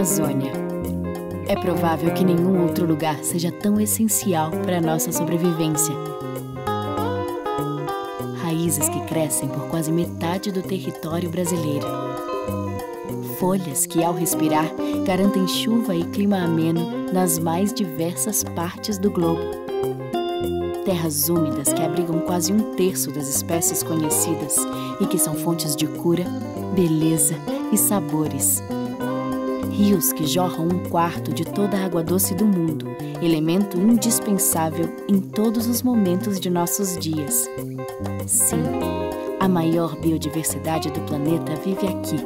Amazônia. É provável que nenhum outro lugar seja tão essencial para a nossa sobrevivência. Raízes que crescem por quase metade do território brasileiro. Folhas que, ao respirar, garantem chuva e clima ameno nas mais diversas partes do globo. Terras úmidas que abrigam quase um terço das espécies conhecidas e que são fontes de cura, beleza e sabores. Rios que jorram um quarto de toda a água doce do mundo, elemento indispensável em todos os momentos de nossos dias. Sim, a maior biodiversidade do planeta vive aqui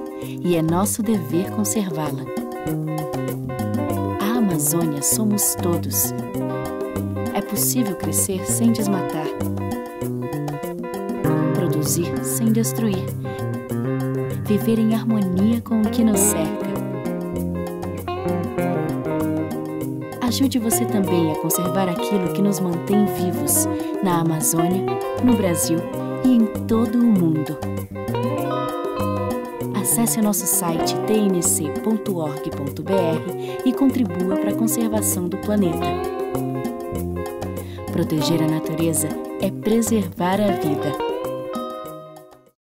e é nosso dever conservá-la. A Amazônia somos todos. É possível crescer sem desmatar, produzir sem destruir, viver em harmonia com o que nos cerca. Ajude você também a conservar aquilo que nos mantém vivos, na Amazônia, no Brasil e em todo o mundo. Acesse o nosso site tnc.org.br e contribua para a conservação do planeta. Proteger a natureza é preservar a vida.